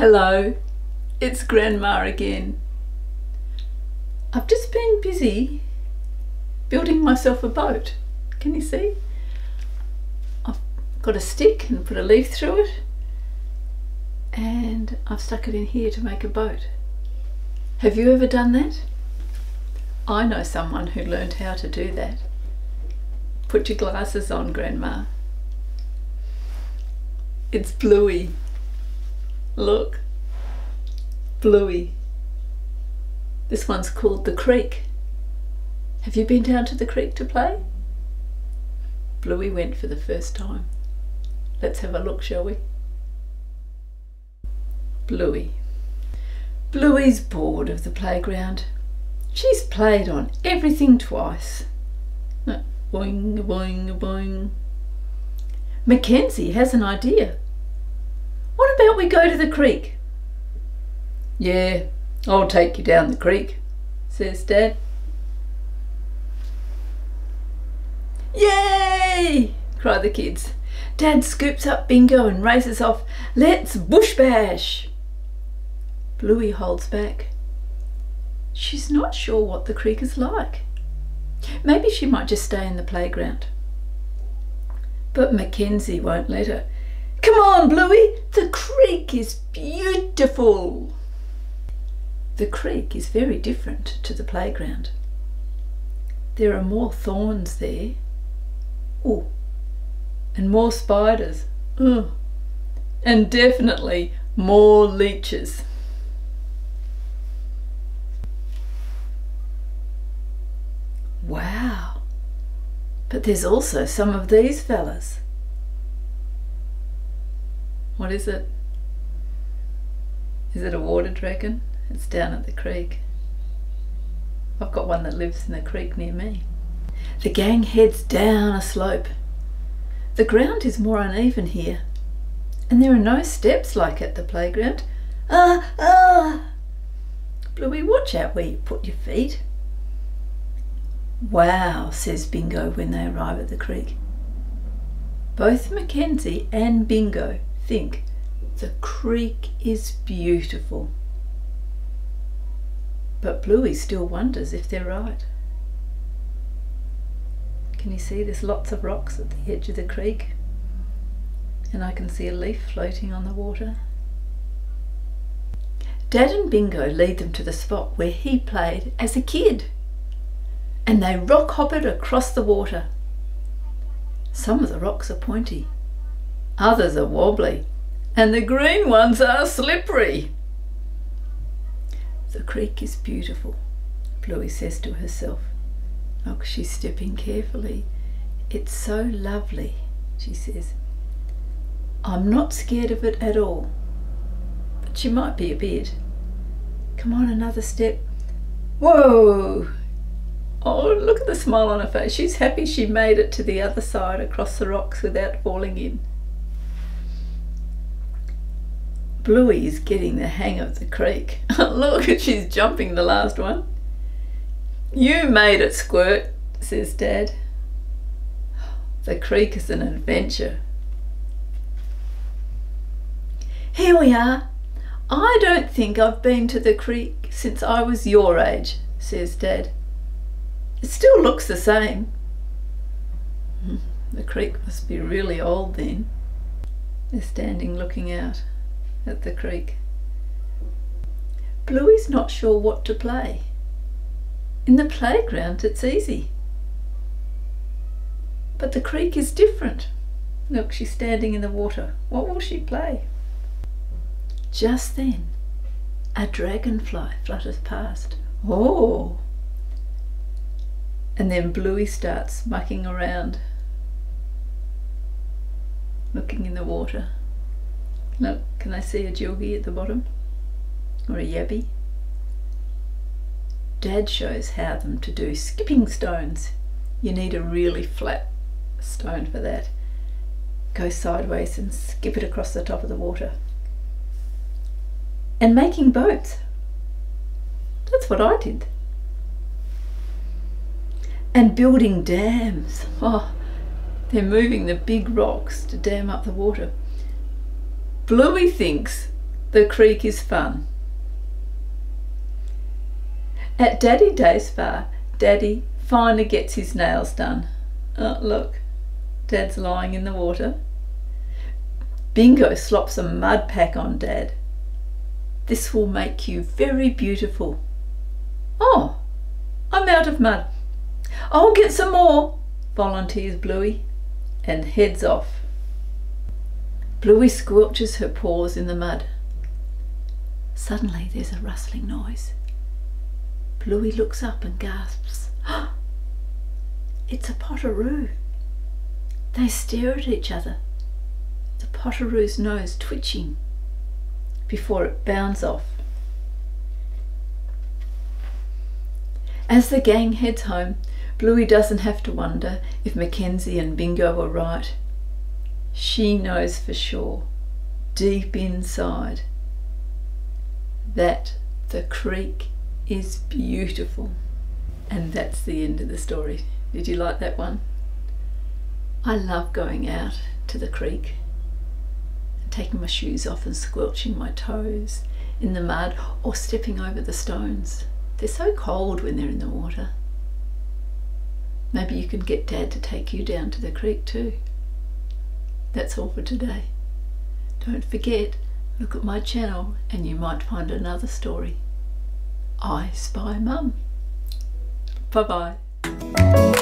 Hello, it's Grandma again. I've just been busy building myself a boat. Can you see? I've got a stick and put a leaf through it, and I've stuck it in here to make a boat. Have you ever done that? I know someone who learned how to do that. Put your glasses on, Grandma. It's Bluey. Look, Bluey. This one's called The Creek. Have you been down to the creek to play? Bluey went for the first time. Let's have a look, shall we? Bluey. Bluey's bored of the playground. She's played on everything twice. Boing, boing, boing. Mackenzie has an idea. What about we go to the creek? Yeah, I'll take you down the creek, says Dad. Yay! Cry the kids. Dad scoops up Bingo and races off. Let's bush bash! Bluey holds back. She's not sure what the creek is like. Maybe she might just stay in the playground. But Mackenzie won't let her. Come on, Bluey, the creek is beautiful. The creek is very different to the playground. There are more thorns there. Ooh, and more spiders. Ooh, and definitely more leeches. Wow, but there's also some of these fellas. What is it? Is it a water dragon? It's down at the creek. I've got one that lives in the creek near me. The gang heads down a slope. The ground is more uneven here, and there are no steps like at the playground. Bluey, watch out where you put your feet. Wow, says Bingo when they arrive at the creek. Both Mackenzie and Bingo think the creek is beautiful. But Bluey still wonders if they're right. Can you see there's lots of rocks at the edge of the creek? And I can see a leaf floating on the water. Dad and Bingo lead them to the spot where he played as a kid. And they rock hopped across the water. Some of the rocks are pointy. Others are wobbly, and the green ones are slippery. The creek is beautiful, Bluey says to herself. Look, she's stepping carefully. It's so lovely, she says. I'm not scared of it at all, but she might be a bit. Come on, another step. Whoa! Oh, look at the smile on her face. She's happy she made it to the other side across the rocks without falling in. Bluey is getting the hang of the creek. Look, she's jumping the last one. You made it, Squirt, says Dad. The creek is an adventure. Here we are. I don't think I've been to the creek since I was your age, says Dad. It still looks the same. The creek must be really old then. They're standing looking out at the creek. Bluey's not sure what to play. In the playground it's easy. But the creek is different. Look, she's standing in the water. What will she play? Just then, a dragonfly flutters past. Oh! And then Bluey starts mucking around, looking in the water. Look, can I see a jilgie at the bottom? Or a yabby? Dad shows how them to do skipping stones. You need a really flat stone for that. Go sideways and skip it across the top of the water. And making boats. That's what I did. And building dams. Oh, they're moving the big rocks to dam up the water. Bluey thinks The Creek is fun. At Daddy Day's Spa, Daddy finally gets his nails done. Oh, look, Dad's lying in the water. Bingo slops a mud pack on Dad. This will make you very beautiful. Oh, I'm out of mud. I'll get some more, volunteers Bluey, and heads off. Bluey squelches her paws in the mud. Suddenly there's a rustling noise. Bluey looks up and gasps, "Oh, it's a potteroo." They stare at each other, the potteroo's nose twitching before it bounds off. As the gang heads home, Bluey doesn't have to wonder if Mackenzie and Bingo were right. She knows for sure, deep inside, that the creek is beautiful. And that's the end of the story. Did you like that one? I love going out to the creek and taking my shoes off and squelching my toes in the mud or stepping over the stones. They're so cold when they're in the water. Maybe you can get Dad to take you down to the creek too. That's all for today. Don't forget, look at my channel and you might find another story. I Spy Mum. Bye bye.